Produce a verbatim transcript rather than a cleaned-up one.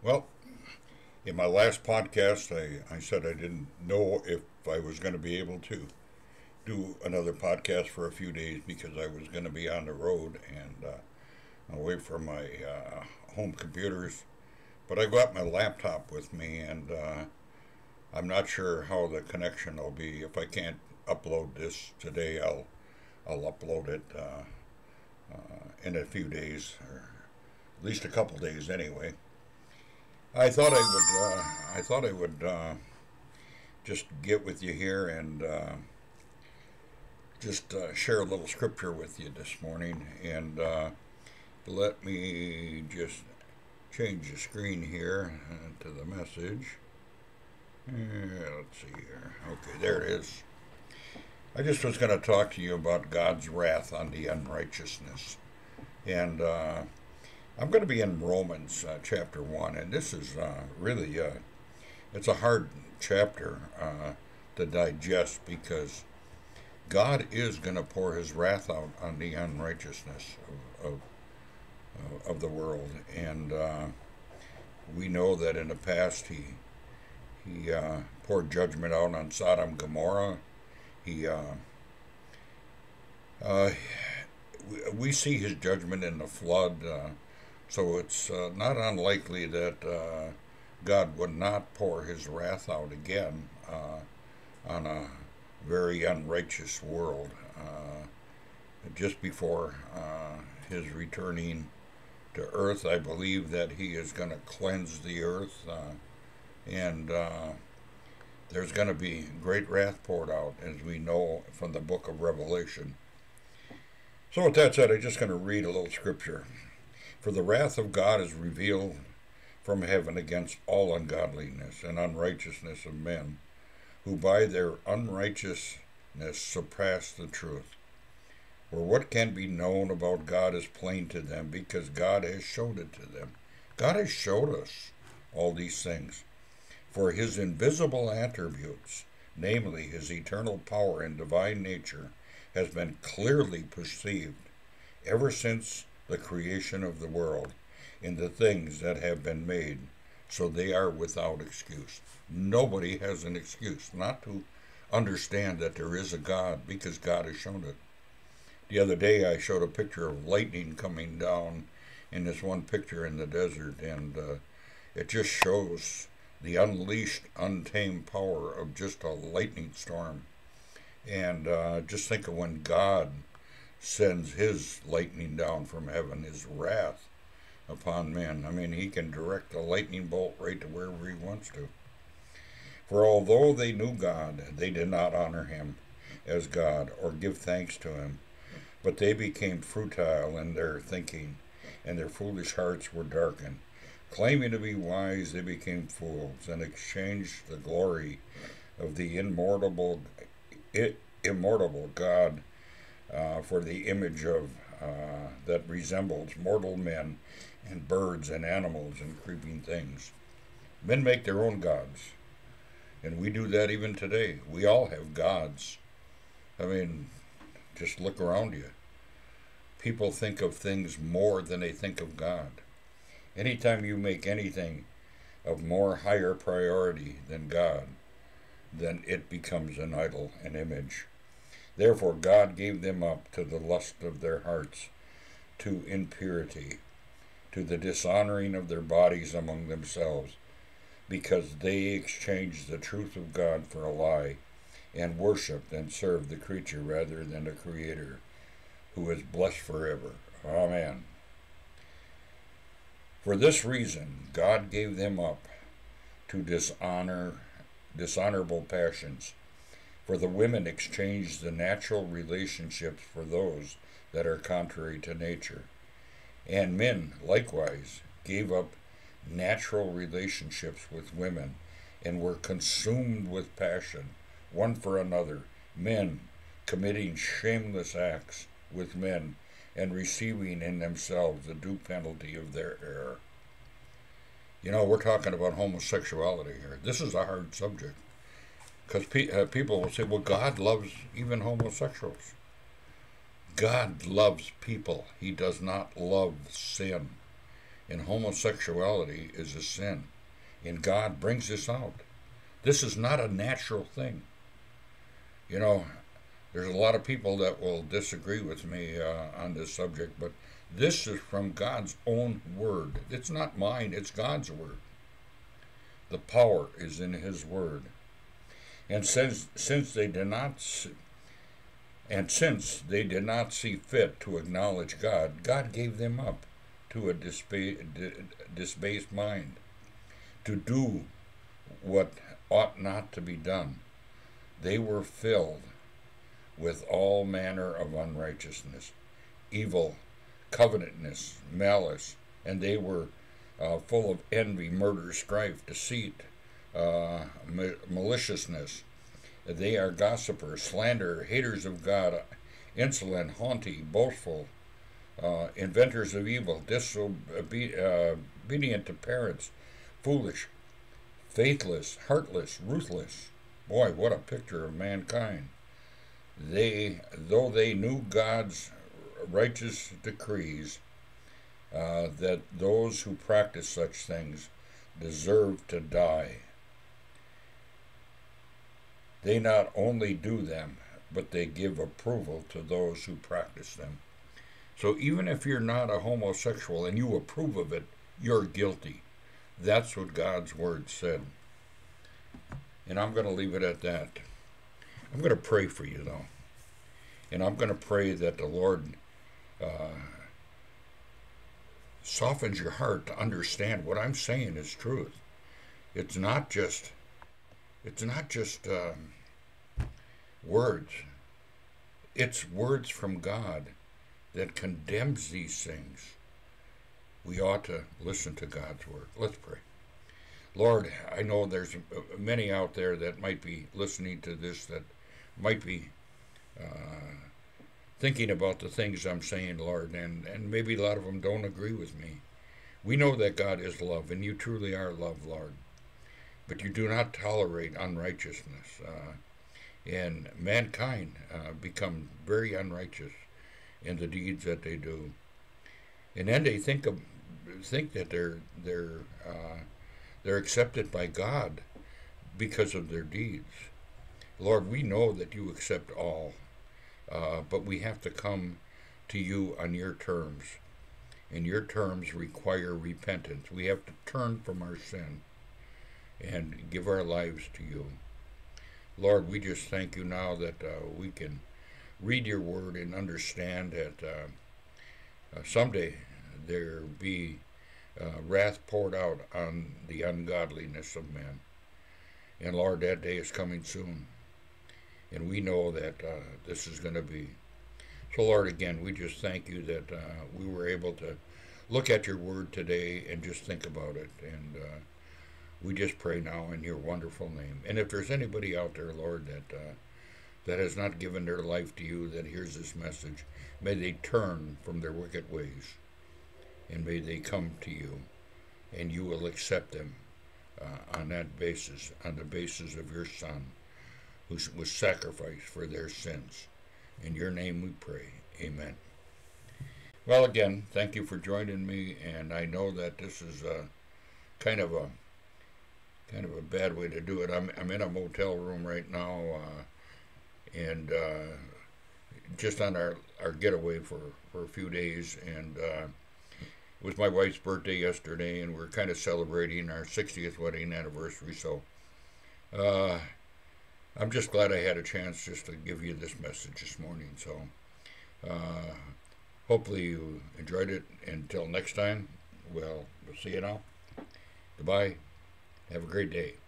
Well, in my last podcast, I, I said I didn't know if I was going to be able to do another podcast for a few days because I was going to be on the road and uh, away from my uh, home computers. But I got my laptop with me, and uh, I'm not sure how the connection will be. If I can't upload this today, I'll I'll upload it uh, uh, in a few days, or at least a couple days anyway. I thought I would. Uh, I thought I would uh, just get with you here and uh, just uh, share a little scripture with you this morning. And uh, let me just change the screen here uh, to the message. Uh, let's see here. Okay, there it is. I just was going to talk to you about God's wrath on the unrighteousness, and. Uh, I'm going to be in Romans uh, chapter one, and this is uh, really, uh, it's a hard chapter uh, to digest because God is going to pour his wrath out on the unrighteousness of, of, uh, of the world. And uh, we know that in the past he, he uh, poured judgment out on Sodom and Gomorrah. He... Uh, uh, we see his judgment in the flood. Uh, So it's uh, not unlikely that uh, God would not pour his wrath out again uh, on a very unrighteous world uh, just before uh, his returning to earth. I believe that he is going to cleanse the earth, uh, and uh, there's going to be great wrath poured out, as we know from the book of Revelation. So with that said, I'm just going to read a little scripture. For the wrath of God is revealed from heaven against all ungodliness and unrighteousness of men, who by their unrighteousness surpass the truth. For what can be known about God is plain to them, because God has showed it to them. God has showed us all these things. For his invisible attributes, namely his eternal power and divine nature, has been clearly perceived ever since the creation of the world, in the things that have been made, so they are without excuse. Nobody has an excuse not to understand that there is a God, because God has shown it. The other day I showed a picture of lightning coming down in this one picture in the desert, and uh, it just shows the unleashed, untamed power of just a lightning storm. And uh, just think of when God sends his lightning down from heaven, his wrath upon men. I mean, he can direct a lightning bolt right to wherever he wants to. For although they knew God, they did not honor him as God or give thanks to him, but they became futile in their thinking, and their foolish hearts were darkened. Claiming to be wise, they became fools and exchanged the glory of the immortal, immortal God Uh, for the image of uh, that resembles mortal men and birds and animals and creeping things. Men make their own gods, and we do that even today. We all have gods. I mean, just look around you. People think of things more than they think of God. Anytime you make anything of more higher priority than God, then it becomes an idol, an image. Therefore God gave them up to the lust of their hearts, to impurity, to the dishonoring of their bodies among themselves, because they exchanged the truth of God for a lie, and worshipped and served the creature rather than the Creator, who is blessed forever. Amen. For this reason God gave them up to dishonor, dishonorable passions. For the women exchanged the natural relationships for those that are contrary to nature. And men, likewise, gave up natural relationships with women and were consumed with passion, one for another, men committing shameless acts with men and receiving in themselves the due penalty of their error. You know, we're talking about homosexuality here. This is a hard subject. Because pe uh, people will say, well, God loves even homosexuals. God loves people. He does not love sin. and homosexuality is a sin, and God brings this out. This is not a natural thing. You know, there's a lot of people that will disagree with me uh, on this subject, but this is from God's own word. It's not mine, it's God's word. The power is in his word. And since, since they did not see, and since they did not see fit to acknowledge God, God gave them up to a disbased mind to do what ought not to be done. They were filled with all manner of unrighteousness, evil, covetousness, malice, and they were uh, full of envy, murder, strife, deceit, uh, ma maliciousness. They are gossipers, slanderers, haters of God, insolent, haughty, boastful, uh, inventors of evil, disobedient to parents, foolish, faithless, heartless, ruthless. Boy, what a picture of mankind. They, though they knew God's righteous decrees, uh, that those who practice such things deserve to die, they not only do them, but they give approval to those who practice them. So even if you're not a homosexual and you approve of it, you're guilty. That's what God's word said. And I'm going to leave it at that. I'm going to pray for you, though. And I'm going to pray that the Lord uh, softens your heart to understand what I'm saying is truth. It's not just... It's not just um, words. It's words from God that condemns these things. We ought to listen to God's word. Let's pray. Lord, I know there's many out there that might be listening to this, that might be uh, thinking about the things I'm saying, Lord, and, and maybe a lot of them don't agree with me. We know that God is love, and you truly are love, Lord. But you do not tolerate unrighteousness. Uh, and mankind uh, become very unrighteous in the deeds that they do. And then they think of, think that they're, they're, uh, they're accepted by God because of their deeds. Lord, we know that you accept all, uh, but we have to come to you on your terms. And your terms require repentance. We have to turn from our sin and give our lives to you. Lord, we just thank you now that uh, we can read your word and understand that uh, uh, someday there be uh, wrath poured out on the ungodliness of men. And Lord, that day is coming soon. And we know that uh, this is going to be. So Lord, again, we just thank you that uh, we were able to look at your word today and just think about it. And uh, we just pray now in your wonderful name. And if there's anybody out there, Lord, that uh, that has not given their life to you, that hears this message, may they turn from their wicked ways, and may they come to you, and you will accept them uh, on that basis, on the basis of your Son, who was sacrificed for their sins. In your name we pray. Amen. Well, again, thank you for joining me, and I know that this is a, kind of a Kind of a bad way to do it. I'm, I'm in a motel room right now, uh, and uh, just on our, our getaway for, for a few days. And uh, it was my wife's birthday yesterday, and we're kind of celebrating our sixtieth wedding anniversary. So uh, I'm just glad I had a chance just to give you this message this morning. So uh, hopefully you enjoyed it. Until next time, well, we'll see you now. Goodbye. Have a great day.